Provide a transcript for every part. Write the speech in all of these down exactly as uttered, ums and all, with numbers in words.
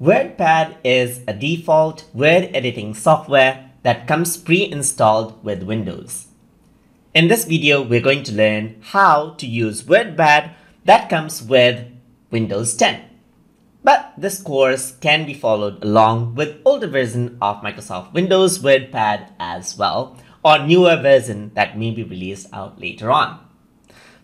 WordPad is a default word editing software that comes pre-installed with Windows. In this video, we're going to learn how to use WordPad that comes with Windows ten. But this course can be followed along with older version of Microsoft Windows WordPad as well, or newer version that may be released out later on.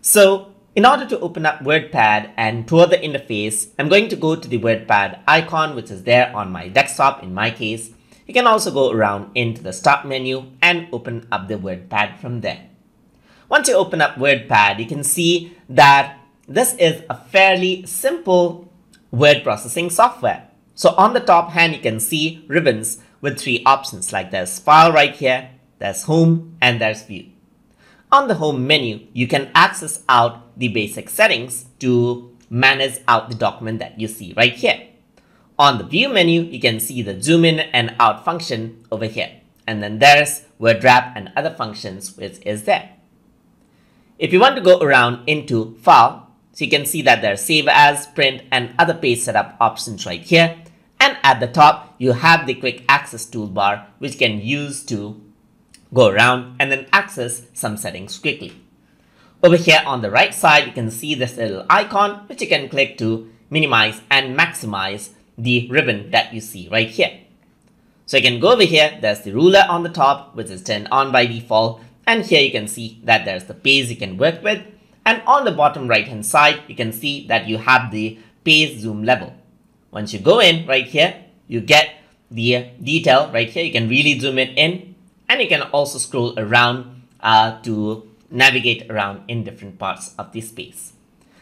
So in order to open up WordPad and tour the interface, I'm going to go to the WordPad icon, which is there on my desktop in my case. You can also go around into the start menu and open up the WordPad from there. Once you open up WordPad, you can see that this is a fairly simple word processing software. So on the top hand, you can see ribbons with three options, like there's File right here, there's Home, and there's View. On the Home menu, you can access out the basic settings to manage out the document that you see right here. On the View menu, you can see the zoom in and out function over here. And then there's Word Wrap and other functions which is there. If you want to go around into File, so you can see that there's Save As, Print, and other page setup options right here. And at the top, you have the Quick Access toolbar, which you can use to go around and then access some settings quickly. Over here on the right side, you can see this little icon, which you can click to minimize and maximize the ribbon that you see right here. So you can go over here, there's the ruler on the top, which is turned on by default. And here you can see that there's the page you can work with. And on the bottom right hand side, you can see that you have the page zoom level. Once you go in right here, you get the detail right here. You can really zoom it in. And you can also scroll around uh, to navigate around in different parts of the space.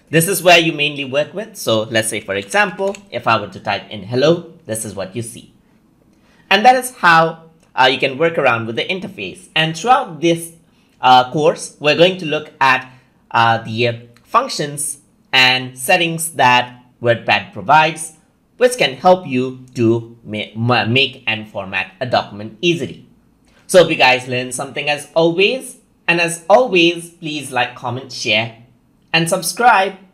This is where you mainly work with. So let's say, for example, if I were to type in hello, this is what you see. And that is how uh, you can work around with the interface. And throughout this uh, course, we're going to look at uh, the functions and settings that WordPad provides, which can help you to ma make and format a document easily. So hope you guys learned something as always. And as always, please like, comment, share, and subscribe.